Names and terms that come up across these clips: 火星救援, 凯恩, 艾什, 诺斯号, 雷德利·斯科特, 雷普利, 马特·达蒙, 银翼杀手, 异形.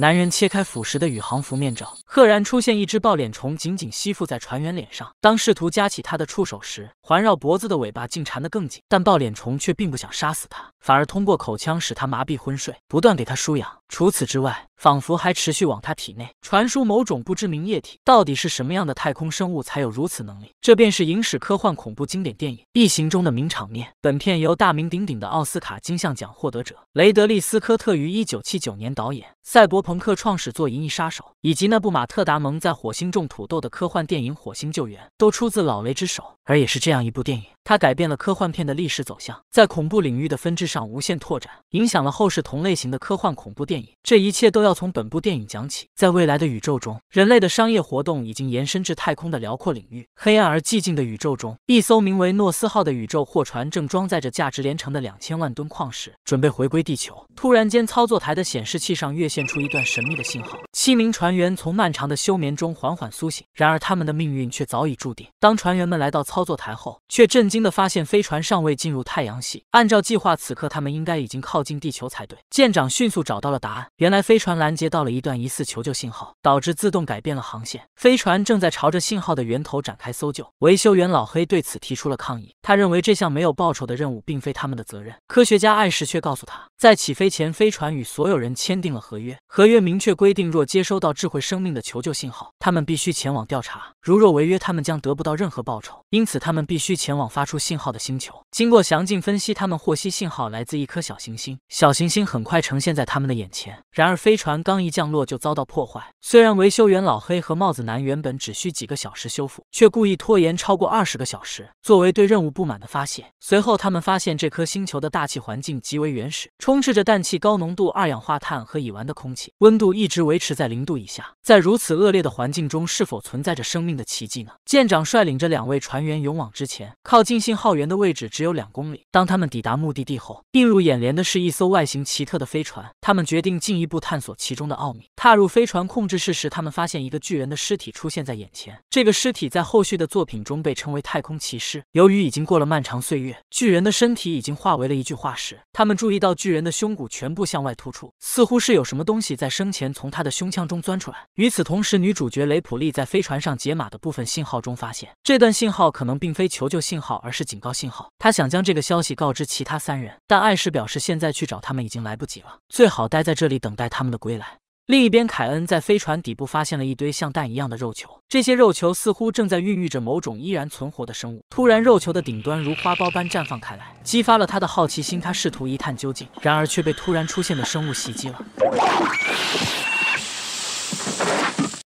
男人切开腐蚀的宇航服面罩，赫然出现一只抱脸虫，紧紧吸附在船员脸上。当试图夹起他的触手时，环绕脖子的尾巴竟缠得更紧。但抱脸虫却并不想杀死他，反而通过口腔使他麻痹昏睡，不断给他输氧。除此之外，仿佛还持续往他体内传输某种不知名液体。到底是什么样的太空生物才有如此能力？这便是影史科幻恐怖经典电影《异形》中的名场面。本片由大名鼎鼎的奥斯卡金像奖获得者雷德利·斯科特于1979年导演，赛博朋克创始作《银翼杀手》以及那部马特·达蒙在火星种土豆的科幻电影《火星救援》都出自老雷之手，而也是这样一部电影，它改变了科幻片的历史走向，在恐怖领域的分支上无限拓展，影响了后世同类型的科幻恐怖电影。这一切都要从本部电影讲起。在未来的宇宙中，人类的商业活动已经延伸至太空的辽阔领域。黑暗而寂静的宇宙中，一艘名为诺斯号的宇宙货船正装载着价值连城的2000万吨矿石，准备回归地球。突然间，操作台的显示器上跃现出一段神秘的信号，7名船员从漫长的休眠中缓缓苏醒，然而他们的命运却早已注定。当船员们来到操作台后，却震惊地发现飞船尚未进入太阳系。按照计划，此刻他们应该已经靠近地球才对。舰长迅速找到了答案，原来飞船拦截到了一段疑似求救信号，导致自动改变了航线。飞船正在朝着信号的源头展开搜救。维修员老黑对此提出了抗议，他认为这项没有报酬的任务并非他们的责任。科学家艾什却告诉他，在起飞前，飞船与所有人签订了合约明确规定，若接收到智慧生命的求救信号，他们必须前往调查，如若违约，他们将得不到任何报酬，因此他们必须前往发出信号的星球。经过详尽分析，他们获悉信号来自一颗小行星，小行星很快呈现在他们的眼前。然而飞船刚一降落就遭到破坏，虽然维修员老黑和帽子男原本只需几个小时修复，却故意拖延超过20个小时，作为对任务不满的发泄。随后他们发现这颗星球的大气环境极为原始，充斥着氮气、高浓度二氧化碳和乙烷的空气，温度一直维持在0度以下。在如此恶劣的环境中，是否存在着生命的奇迹呢？舰长率领着2位船员勇往直前，靠近信号源的位置只有2公里。当他们抵达目的地后，映入眼帘的是一艘外形奇特的飞船。他们决定进一步探索其中的奥秘。踏入飞船控制室时，他们发现一个巨人的尸体出现在眼前。这个尸体在后续的作品中被称为太空骑士。由于已经过了漫长岁月，巨人的身体已经化为了一具化石。他们注意到巨人的胸骨全部向外突出，似乎是有什么东西在生前从他的胸腔中钻出来。与此同时，女主角雷普利在飞船上解码的部分信号中发现，这段信号可能并非求救信号，而是警告信号。她想将这个消息告知其他3人，但艾什表示现在去找他们已经来不及了，最好待在这里等待他们的归来。另一边，凯恩在飞船底部发现了一堆像蛋一样的肉球，这些肉球似乎正在孕育着某种依然存活的生物。突然，肉球的顶端如花苞般绽放开来，激发了他的好奇心。他试图一探究竟，然而却被突然出现的生物袭击了。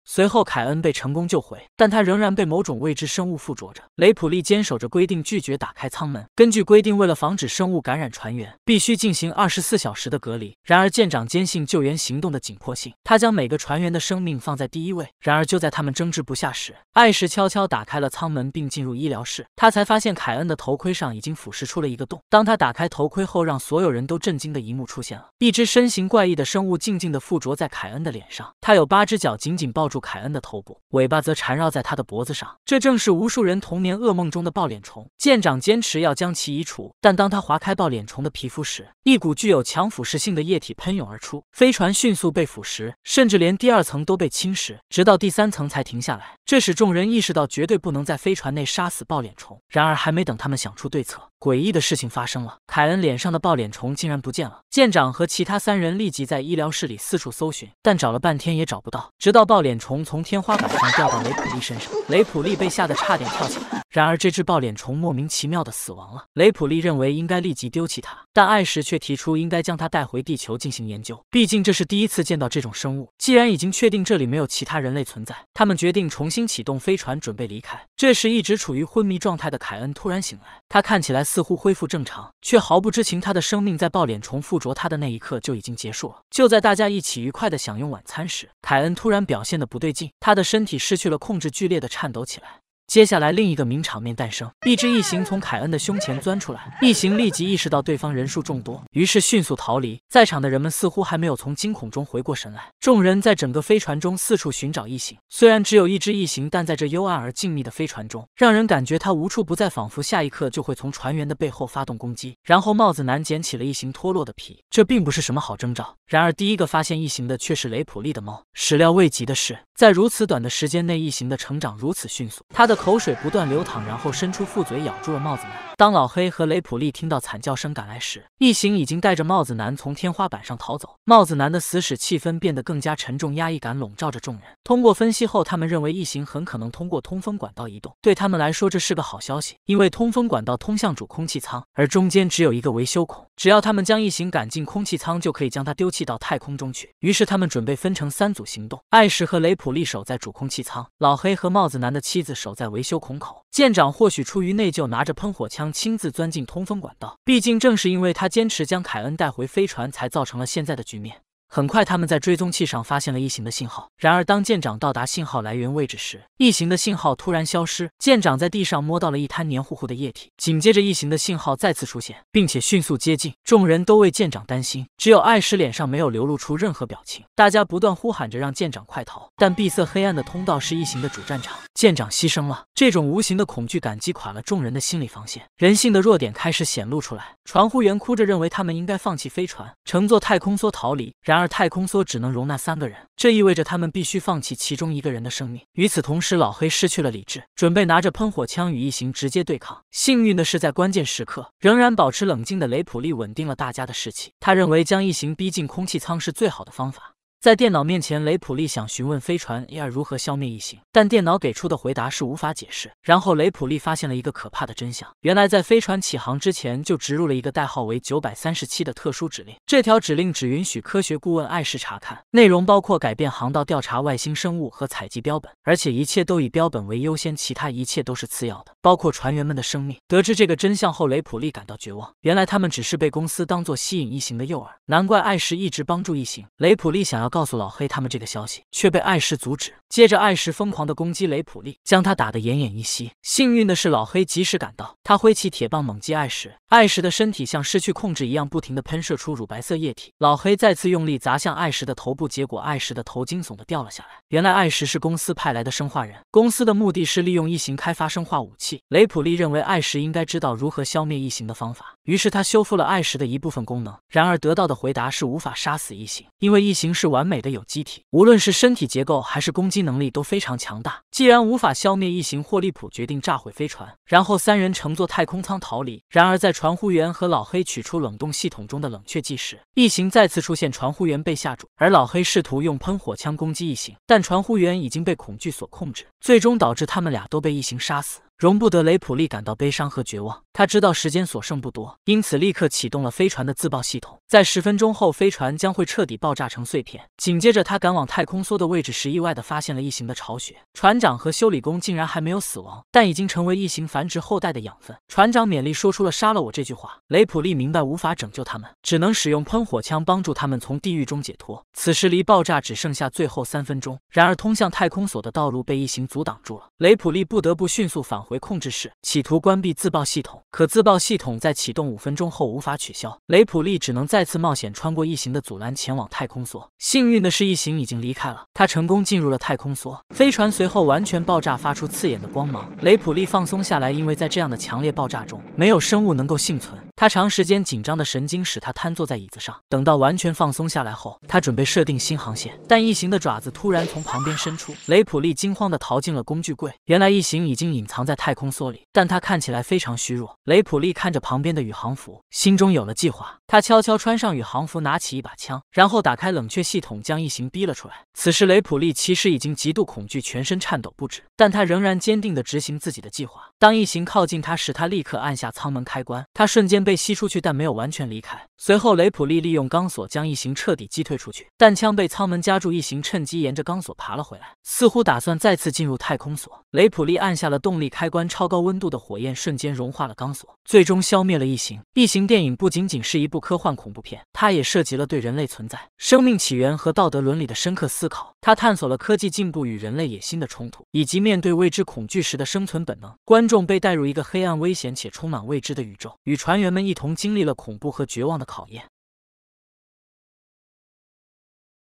随后，凯恩被成功救回，但他仍然被某种未知生物附着着。雷普利坚守着规定，拒绝打开舱门。根据规定，为了防止生物感染船员，必须进行24小时的隔离。然而，舰长坚信救援行动的紧迫性，他将每个船员的生命放在第一位。然而，就在他们争执不下时，艾什悄悄打开了舱门并进入医疗室。他才发现凯恩的头盔上已经腐蚀出了一个洞。当他打开头盔后，让所有人都震惊的一幕出现了：一只身形怪异的生物静静地附着在凯恩的脸上，它有8只脚紧紧抱住凯恩的头部，尾巴则缠绕在他的脖子上，这正是无数人童年噩梦中的抱脸虫。舰长坚持要将其移除，但当他划开抱脸虫的皮肤时，一股具有强腐蚀性的液体喷涌而出，飞船迅速被腐蚀，甚至连第2层都被侵蚀，直到第3层才停下来。这使众人意识到绝对不能在飞船内杀死抱脸虫。然而，还没等他们想出对策，诡异的事情发生了，凯恩脸上的抱脸虫竟然不见了。舰长和其他3人立即在医疗室里四处搜寻，但找了半天也找不到，直到抱脸虫从天花板上掉到雷普利身上，雷普利被吓得差点跳起来。然而，这只抱脸虫莫名其妙的死亡了。雷普利认为应该立即丢弃它，但艾什却提出应该将它带回地球进行研究，毕竟这是第一次见到这种生物。既然已经确定这里没有其他人类存在，他们决定重新启动飞船，准备离开。这时，一直处于昏迷状态的凯恩突然醒来，他看起来似乎恢复正常，却毫不知情他的生命在抱脸虫附着他的那一刻就已经结束了。就在大家一起愉快的享用晚餐时，凯恩突然表现得不对劲，他的身体失去了控制，剧烈的颤抖起来。接下来，另一个名场面诞生。一只异形从凯恩的胸前钻出来，异形立即意识到对方人数众多，于是迅速逃离。在场的人们似乎还没有从惊恐中回过神来，众人在整个飞船中四处寻找异形。虽然只有一只异形，但在这幽暗而静谧的飞船中，让人感觉它无处不在，仿佛下一刻就会从船员的背后发动攻击。然后，帽子男捡起了异形脱落的皮，这并不是什么好征兆。然而，第一个发现异形的却是雷普利的猫。始料未及的是，在如此短的时间内，异形的成长如此迅速，它的 口水不断流淌，然后伸出副嘴咬住了帽子男。当老黑和雷普利听到惨叫声赶来时，异形已经带着帽子男从天花板上逃走。帽子男的死使气氛变得更加沉重，压抑感笼罩着众人。通过分析后，他们认为异形很可能通过通风管道移动。对他们来说，这是个好消息，因为通风管道通向主空气舱，而中间只有一个维修孔。只要他们将异形赶进空气舱，就可以将它丢弃到太空中去。于是他们准备分成三组行动：艾什和雷普利守在主空气舱，老黑和帽子男的妻子守在 维修孔口。舰长或许出于内疚，拿着喷火枪亲自钻进通风管道。毕竟正是因为他坚持将凯恩带回飞船，才造成了现在的局面。 很快，他们在追踪器上发现了异形的信号。然而，当舰长到达信号来源位置时，异形的信号突然消失。舰长在地上摸到了一滩黏糊糊的液体。紧接着，异形的信号再次出现，并且迅速接近。众人都为舰长担心，只有艾什脸上没有流露出任何表情。大家不断呼喊着让舰长快逃，但闭塞黑暗的通道是异形的主战场，舰长牺牲了。这种无形的恐惧感击垮了众人的心理防线，人性的弱点开始显露出来。船呼员哭着认为他们应该放弃飞船，乘坐太空梭逃离。 然而太空梭只能容纳三个人，这意味着他们必须放弃其中一个人的生命。与此同时，老黑失去了理智，准备拿着喷火枪与异形直接对抗。幸运的是，在关键时刻，仍然保持冷静的雷普利稳定了大家的士气。他认为将异形逼进空气舱是最好的方法。 在电脑面前，雷普利想询问飞船 AR 如何消灭异形，但电脑给出的回答是无法解释。然后雷普利发现了一个可怕的真相，原来在飞船起航之前就植入了一个代号为937的特殊指令，这条指令只允许科学顾问艾什查看，内容包括改变航道、调查外星生物和采集标本，而且一切都以标本为优先，其他一切都是次要的，包括船员们的生命。得知这个真相后，雷普利感到绝望，原来他们只是被公司当作吸引异形的诱饵，难怪艾什一直帮助异形。雷普利想要 告诉老黑他们这个消息，却被艾什阻止。接着，艾什疯狂的攻击雷普利，将他打得奄奄一息。幸运的是，老黑及时赶到，他挥起铁棒猛击艾什，艾什的身体像失去控制一样，不停的喷射出乳白色液体。老黑再次用力砸向艾什的头部，结果艾什的头惊悚的掉了下来。原来，艾什是公司派来的生化人，公司的目的是利用异形开发生化武器。雷普利认为艾什应该知道如何消灭异形的方法，于是他修复了艾什的一部分功能。然而，得到的回答是无法杀死异形，因为异形是完 美的有机体，无论是身体结构还是攻击能力都非常强大。既然无法消灭异形，霍利普决定炸毁飞船，然后三人乘坐太空舱逃离。然而，在传呼员和老黑取出冷冻系统中的冷却剂时，异形再次出现，传呼员被吓住，而老黑试图用喷火枪攻击异形，但传呼员已经被恐惧所控制，最终导致他们俩都被异形杀死。 容不得雷普利感到悲伤和绝望，他知道时间所剩不多，因此立刻启动了飞船的自爆系统。在10分钟后，飞船将会彻底爆炸成碎片。紧接着，他赶往太空梭的位置时，意外地发现了异形的巢穴。船长和修理工竟然还没有死亡，但已经成为异形繁殖后代的养分。船长勉力说出了“杀了我”这句话。雷普利明白无法拯救他们，只能使用喷火枪帮助他们从地狱中解脱。此时离爆炸只剩下最后3分钟，然而通向太空所的道路被异形阻挡住了，雷普利不得不迅速返 回控制室，企图关闭自爆系统，可自爆系统在启动5分钟后无法取消，雷普利只能再次冒险穿过异形的阻拦，前往太空梭。幸运的是，异形已经离开了，他成功进入了太空梭。飞船随后完全爆炸，发出刺眼的光芒。雷普利放松下来，因为在这样的强烈爆炸中，没有生物能够幸存。他长时间紧张的神经使他瘫坐在椅子上。等到完全放松下来后，他准备设定新航线，但异形的爪子突然从旁边伸出，雷普利惊慌的逃进了工具柜。原来异形已经隐藏 在太空梭里，但他看起来非常虚弱。雷普利看着旁边的宇航服，心中有了计划。他悄悄穿上宇航服，拿起一把枪，然后打开冷却系统，将异形逼了出来。此时，雷普利其实已经极度恐惧，全身颤抖不止，但他仍然坚定地执行自己的计划。当异形靠近他时，他立刻按下舱门开关，他瞬间被吸出去，但没有完全离开。随后，雷普利利用钢索将一行彻底击退出去。弹枪被舱门夹住，一行趁机沿着钢索爬了回来，似乎打算再次进入太空所。雷普利按下了动力开关，超高温度的火焰瞬间融化了钢索，最终消灭了一行。异形电影不仅仅是一部科幻恐怖片，它也涉及了对人类存在、生命起源和道德伦理的深刻思考。它探索了科技进步与人类野心的冲突，以及面对未知恐惧时的生存本能。观众被带入一个黑暗、危险且充满未知的宇宙，与船员们一同经历了恐怖和绝望的考验。